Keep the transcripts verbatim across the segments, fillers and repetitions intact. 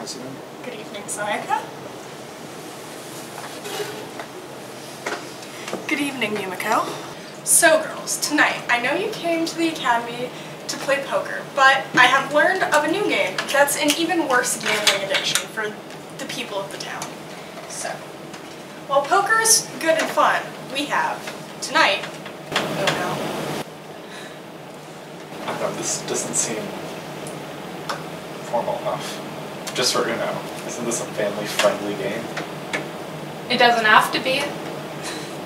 President. Good evening, Sayaka. Good evening, Yumeko. So girls, tonight, I know you came to the academy to play poker, but I have learned of a new game that's an even worse gambling addiction for the people of the town. So, while poker is good and fun, we have, tonight, oh no. I know, this doesn't seem formal enough. Just for Uno. Isn't this a family-friendly game? It doesn't have to be.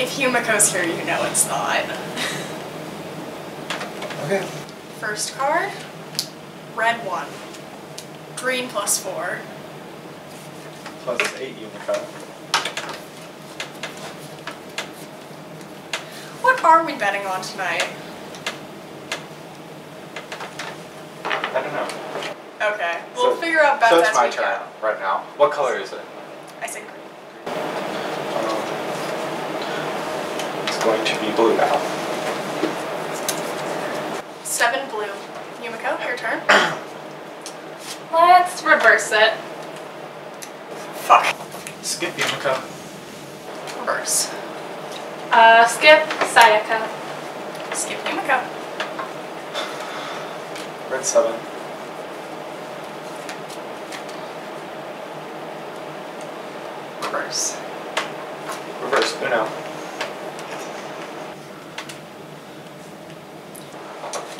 If Yumeko's here, you know it's not. Okay. First card, red one. Green plus four. Plus eight, Yumeko. What are we betting on tonight? I don't know. Okay, we'll so, figure out bets so as we go. So it's my turn go. Right now. What color is it? I say green. Going to be blue now. Seven blue. Yumeko, your turn. Let's reverse it. Fuck. Skip, Yumeko. Reverse. Uh, skip, Sayaka. Skip, Yumeko. Red seven. Reverse. Reverse, Uno.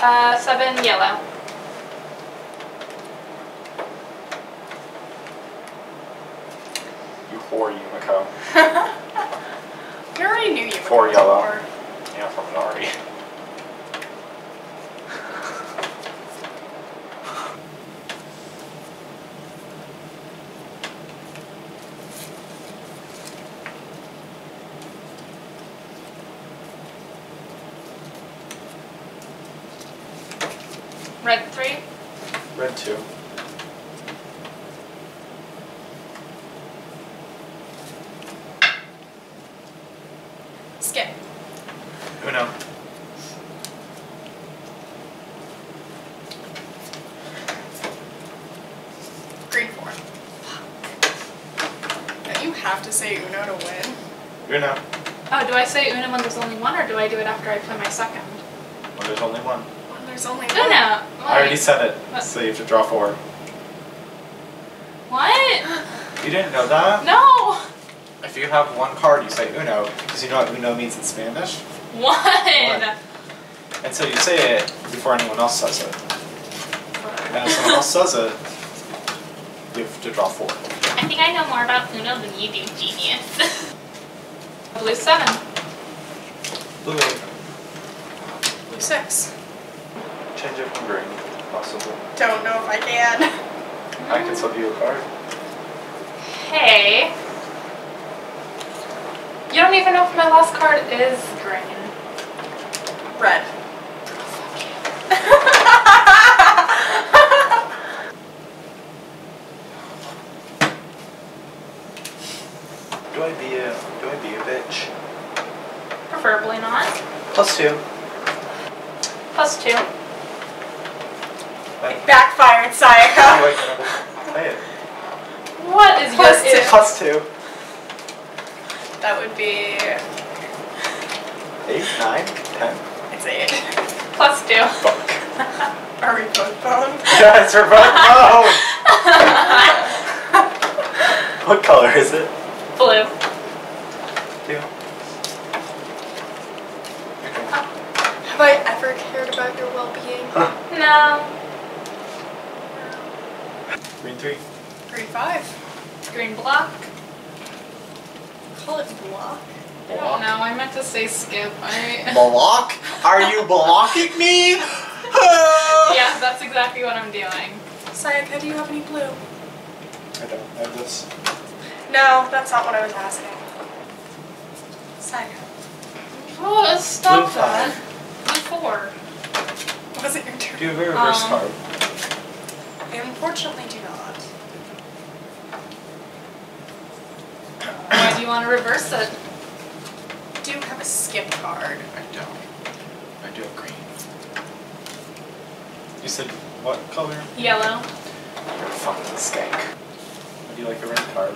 Uh, seven yellow. You whore, Yumeko. We already knew you. Four yellow. Or... Yeah, from Nari. Red three. Red two. Skip. Uno. Green four. Now you have to say Uno to win. Uno. Oh, do I say Uno when there's only one, or do I do it after I play my second? When there's only one. When there's only one. Uno. I already said it, what? So you have to draw four. What? You didn't know that? No! If you have one card, you say Uno, because you know what Uno means in Spanish? One! What? And so you say it before anyone else says it. And if someone else says it, you have to draw four. I think I know more about Uno than you do, genius. Blue seven. Blue eight. Blue six. Change it from green, possible. Don't know if I can. I can sub you a card. Hey. You don't even know if my last card is green. Red. Do I be a do I be a bitch? Preferably not. Plus two. Plus two. It backfired, Sayaka. Wait, what is plus your two? Plus two. That would be... Eight, nine, ten. It's eight. Plus two. Fuck. Are we both boned? Yes, we're both boned! What color is it? Blue. Two. Okay. Uh, have I ever cared about your well-being? Huh. No. Green three. Green five. Green block. Call it block. block. I don't know, I meant to say skip. I... Block? Are you blocking me? Yeah, that's exactly what I'm doing. Sayaka, do you have any blue? I don't have this. No, that's not what I was asking. Sayaka. Oh, stop blue that. Blue four. Was it your turn? Do you have a reverse um, card? I unfortunately do not. Why do you want to reverse it? Do you have a skip card? I don't. I do have green. You said what color? Yellow. You're a fucking skank. Would you like a rent card?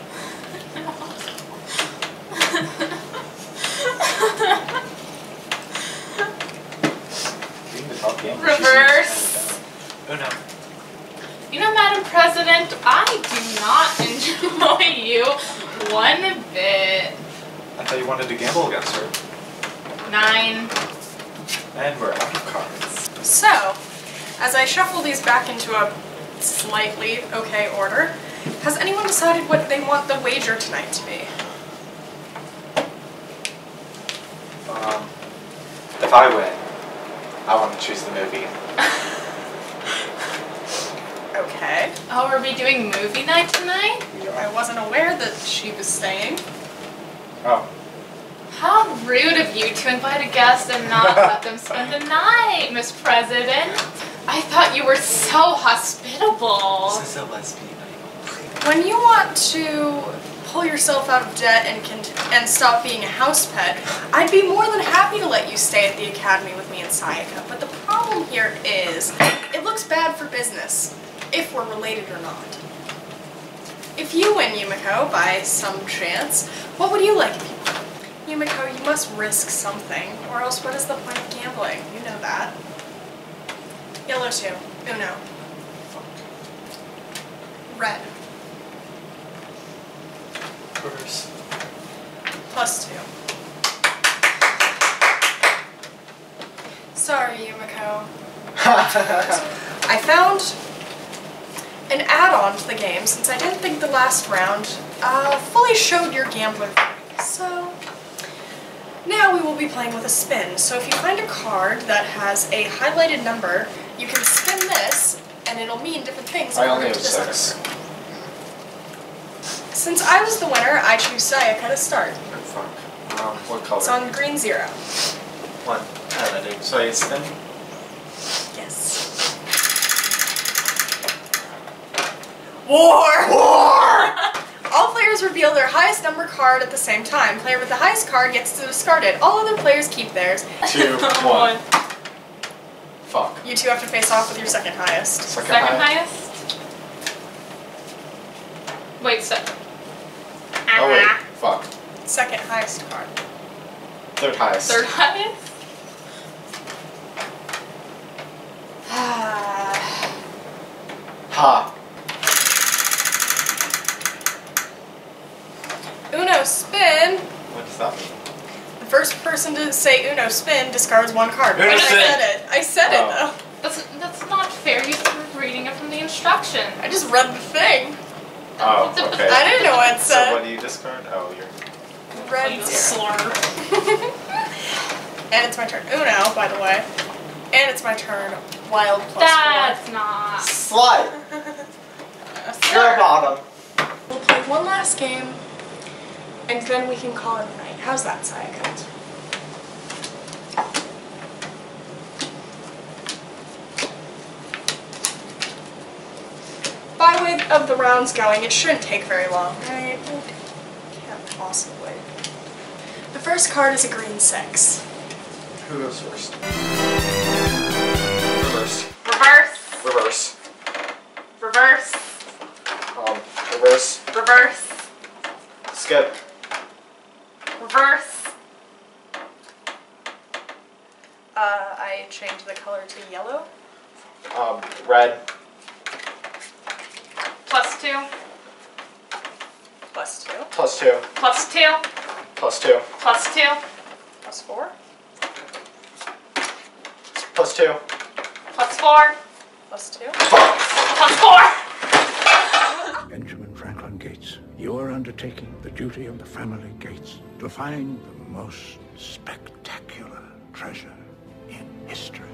Reverse. Oh no. You know, Madam President, I do not enjoy you one bit. I thought you wanted to gamble against her. Nine. And we're out of cards. So, as I shuffle these back into a slightly okay order, has anyone decided what they want the wager tonight to be? Um, if I win, I want to choose the movie. Okay. Oh, are we doing movie night tonight? Yeah. I wasn't aware that she was staying. Oh. How rude of you to invite a guest and not let them spend the night, Miss President. I thought you were so hospitable. This is a lesbian. When you want to pull yourself out of debt and cont and stop being a house pet, I'd be more than happy to let you stay at the academy with me and Sayaka. But the problem here is, it looks bad for business, if we're related or not. If you win, Yumeko, by some chance, what would you like if you won? Yumeko, you must risk something, or else what is the point of gambling? You know that. Yellow two. Uno. Red. Reverse. Plus two. Sorry, Yumeko. I found an add-on to the game since I didn't think the last round uh, fully showed your gambler. So now we will be playing with a spin. So if you find a card that has a highlighted number, you can spin this, and it'll mean different things. I only have six. Number. Since I was the winner, I choose Sayaka to start. Oh, fuck. Um, what color? It's on green zero. One. I don't know. So you spin? Yes. War! War! All players reveal their highest number card at the same time. Player with the highest card gets to discard it. All other players keep theirs. Two, one. one. Fuck. You two have to face off with your second highest. Second, second highest? Wait, second. Oh wait, fuck. Second highest card. Third highest. Third highest? Ha. Uno spin. What does that mean? The first person to say Uno spin discards one card. Uno I spin. said it. I said oh. it though. That's, that's not fair. You were reading it from the instruction. I just read the thing. Oh, okay. I didn't know what it said. So what do you discard? Oh, you're... Red slurp. And it's my turn. Uno, by the way. And it's my turn. Wild plus That's four. not... Slut! You're a bottom. We'll play one last game, and then we can call it a night. How's that, Sayaka? By way of the rounds going, it shouldn't take very long. I can't possibly. The first card is a green six. Who goes first? Reverse. Reverse. Reverse. Reverse. Um, reverse. Reverse. Skip. Reverse. Uh, I changed the color to yellow. Um, red. Plus two. Plus two. Plus two. Plus two. Plus two. Plus two. Plus four. Plus two. Plus four. Plus two. Plus four. Benjamin Franklin Gates, you are undertaking the duty of the family Gates to find the most spectacular treasure in history.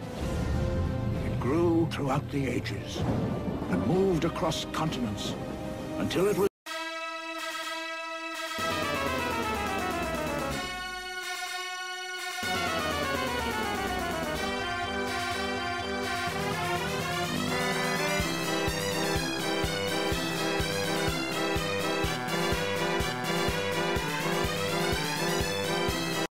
It grew throughout the ages and moved across continents until it was